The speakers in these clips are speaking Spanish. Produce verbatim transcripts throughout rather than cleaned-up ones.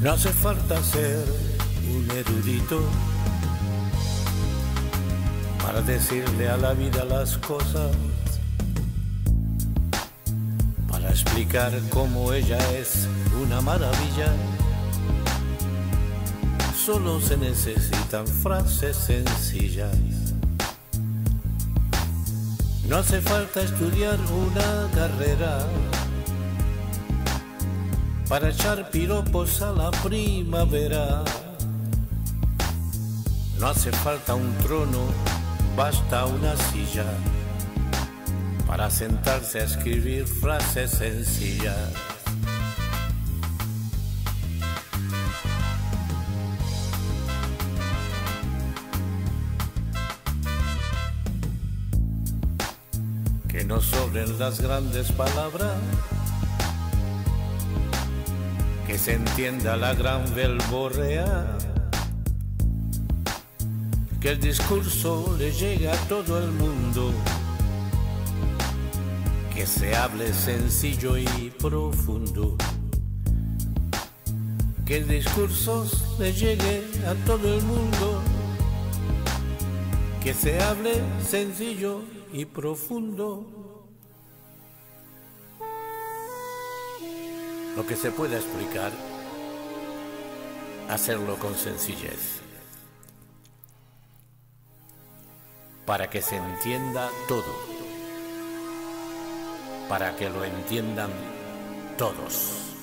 No hace falta ser un erudito para decirle a la vida las cosas, para explicar cómo ella es una maravilla. Solo se necesitan frases sencillas. No hace falta estudiar una carrera para echar piropos a la primavera. No hace falta un trono, basta una silla para sentarse a escribir frases sencillas. Que no sobren las grandes palabras, que se entienda la gran velborrea, que el discurso le llegue a todo el mundo, que se hable sencillo y profundo, que el discurso le llegue a todo el mundo, que se hable sencillo y profundo. Lo que se pueda explicar, hacerlo con sencillez, para que se entienda todo, para que lo entiendan todos.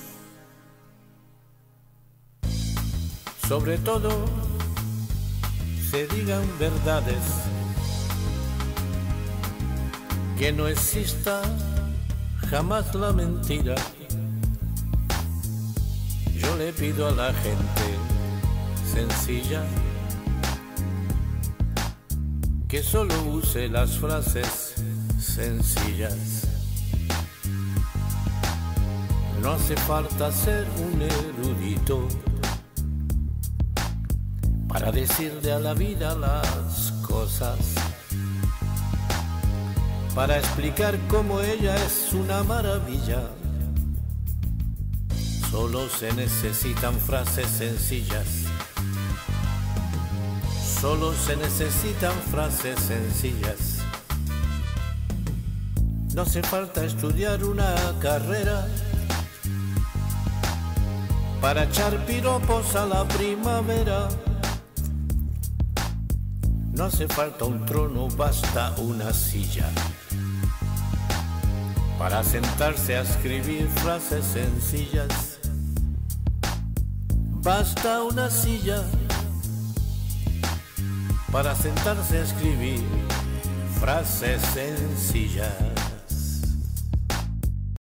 Sobre todo, se digan verdades, que no exista jamás la mentira. Yo le pido a la gente sencilla que solo use las frases sencillas. No hace falta ser un erudito para decirle a la vida las cosas, para explicar cómo ella es una maravilla. Solo se necesitan frases sencillas. Solo se necesitan frases sencillas. No hace falta estudiar una carrera para echar piropos a la primavera. No hace falta un trono, basta una silla para sentarse a escribir frases sencillas. Basta una silla para sentarse a escribir frases sencillas.